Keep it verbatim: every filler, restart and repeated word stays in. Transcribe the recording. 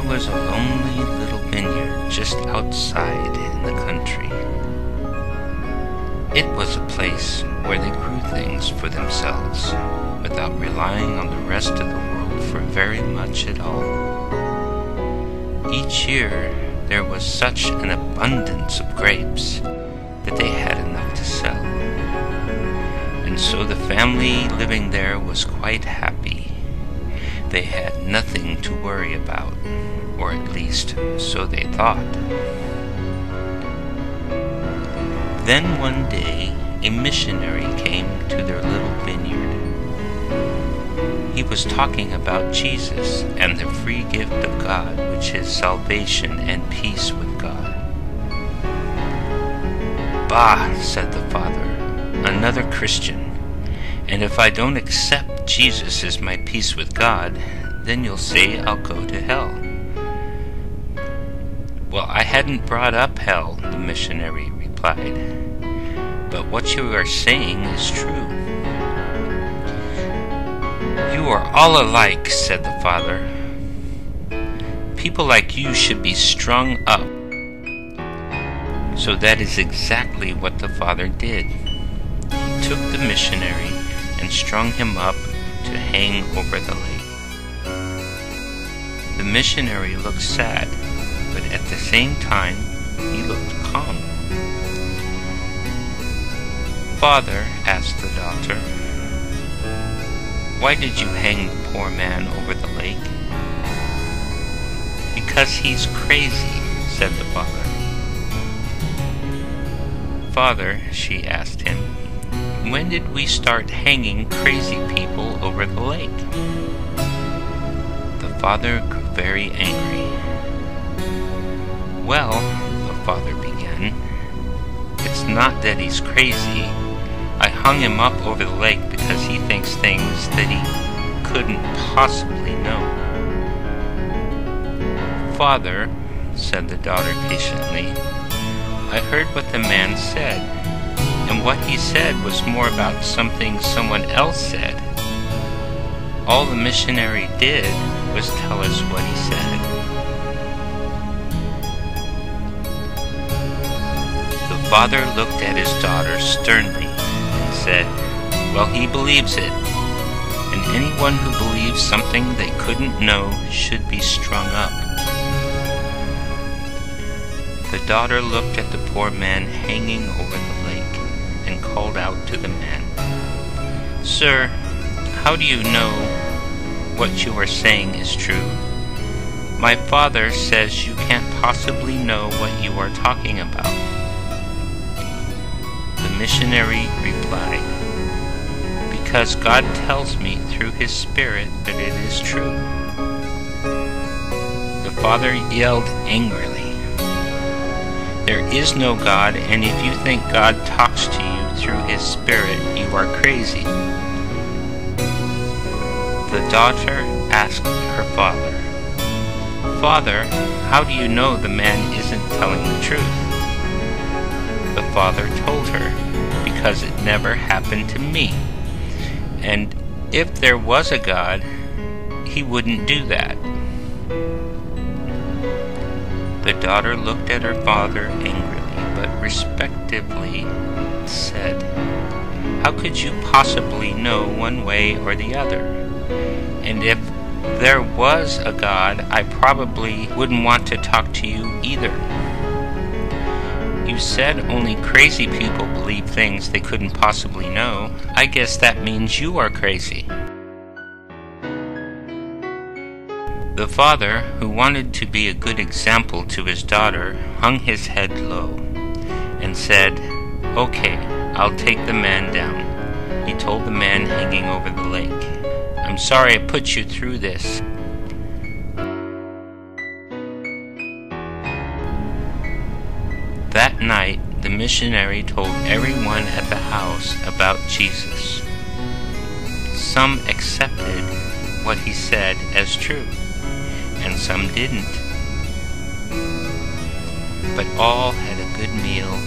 There was a lonely little vineyard just outside in the country. It was a place where they grew things for themselves, without relying on the rest of the world for very much at all. Each year there was such an abundance of grapes that they had enough to sell, and so the family living there was quite happy. They had nothing to worry about, or at least so they thought. Then one day, a missionary came to their little vineyard. He was talking about Jesus and the free gift of God, which is salvation and peace with God. "Bah," said the father, "another Christian. And if I don't accept Jesus as my peace with God, then you'll say I'll go to hell." "Well, I hadn't brought up hell," the missionary replied. "But what you are saying is true." "You are all alike," said the father. "People like you should be strung up." So that is exactly what the father did. He took the missionary and strung him up to hang over the lake. The missionary looked sad, but at the same time he looked calm. "Father," asked the daughter, "why did you hang the poor man over the lake?" "Because he's crazy," said the father. "Father," she asked him, "when did we start hanging crazy people over the lake?" The father grew very angry. "Well," the father began, "it's not that he's crazy. I hung him up over the lake because he thinks things that he couldn't possibly know." "Father," said the daughter patiently, "I heard what the man said, and what he said was more about something someone else said. All the missionary did was tell us what he said." The father looked at his daughter sternly and said, "Well, he believes it, and anyone who believes something they couldn't know should be strung up." The daughter looked at the poor man hanging over the lake and called out to the man, "Sir, how do you know what you are saying is true? My father says you can't possibly know what you are talking about." The missionary replied, "Because God tells me through His Spirit that it is true." The father yelled angrily, "There is no God, and if you think God talks to you through His Spirit, you are crazy." The daughter asked her father, "Father, how do you know the man isn't telling the truth?" The father told her, "Because it never happened to me. And if there was a God, He wouldn't do that." The daughter looked at her father angrily, but respectfully said, "How could you possibly know one way or the other? And if there was a God, I probably wouldn't want to talk to you either. You said only crazy people believe things they couldn't possibly know. I guess that means you are crazy." The father, who wanted to be a good example to his daughter, hung his head low and said, "Okay, I'll take the man down." He told the man hanging over the lake, "I'm sorry I put you through this." That night, the missionary told everyone at the house about Jesus. Some accepted what he said as true, and some didn't. But all had a good meal